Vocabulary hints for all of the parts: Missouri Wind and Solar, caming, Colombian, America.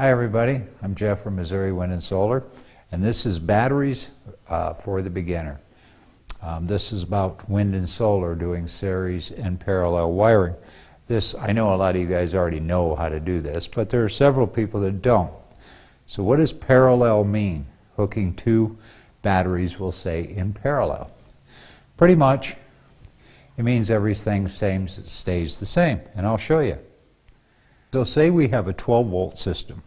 Hi everybody, I'm Jeff from Missouri Wind and Solar, and this is batteries for the beginner. This is about wind and solar doing series and parallel wiring. This, I know a lot of you guys already know how to do this, but there are several people that don't. So what does parallel mean? Hooking two batteries, we'll say, in parallel. Pretty much, it means everything stays the same, and I'll show you. So say we have a 12-volt system,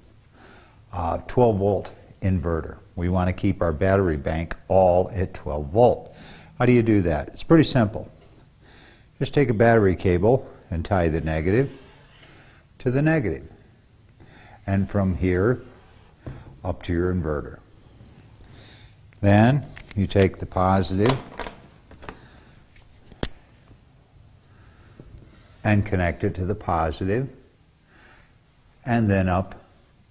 12-volt inverter. We want to keep our battery bank all at 12 volt. How do you do that? It's pretty simple. Just take a battery cable and tie the negative to the negative, and from here up to your inverter. Then you take the positive and connect it to the positive, and then up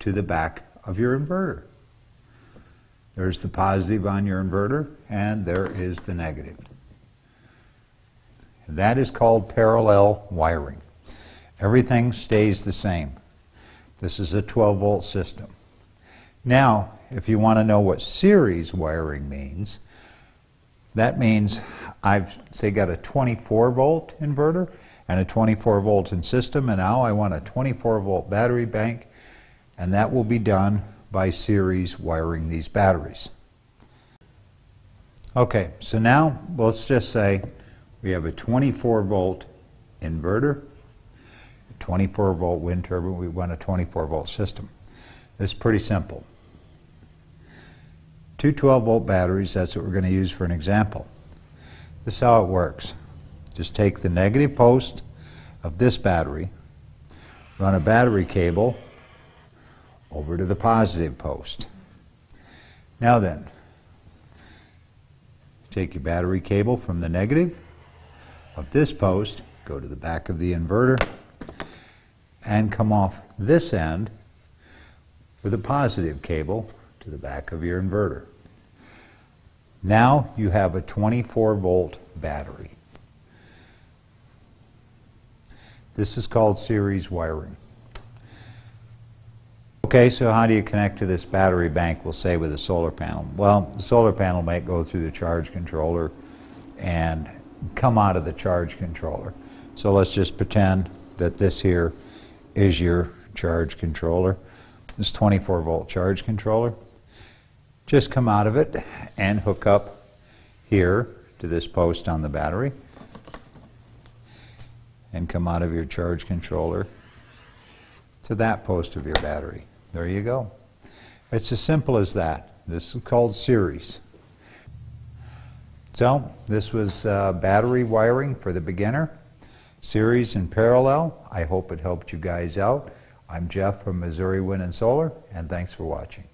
to the back of your inverter. There's the positive on your inverter, and there is the negative. That is called parallel wiring. Everything stays the same. This is a 12-volt system. Now, if you want to know what series wiring means, that means I've, say, got a 24-volt inverter and a 24-volt system, and now I want a 24-volt battery bank, and that will be done by series wiring these batteries. Okay, so now let's just say we have a 24-volt inverter, a 24-volt wind turbine, we want a 24-volt system. It's pretty simple. Two 12-volt batteries, that's what we're going to use for an example. This is how it works. Just take the negative post of this battery, run a battery cable over to the positive post. Now then, take your battery cable from the negative of this post, go to the back of the inverter, and come off this end with a positive cable to the back of your inverter. Now you have a 24-volt battery. This is called series wiring. Okay, so how do you connect to this battery bank, we'll say, with a solar panel? Well, the solar panel might go through the charge controller and come out of the charge controller. So let's just pretend that this here is your charge controller, this 24-volt charge controller. Just come out of it and hook up here to this post on the battery, and come out of your charge controller to that post of your battery. There you go. It's as simple as that. This is called series. So this was battery wiring for the beginner, series and parallel. I hope it helped you guys out. I'm Jeff from Missouri Wind and Solar, and thanks for watching.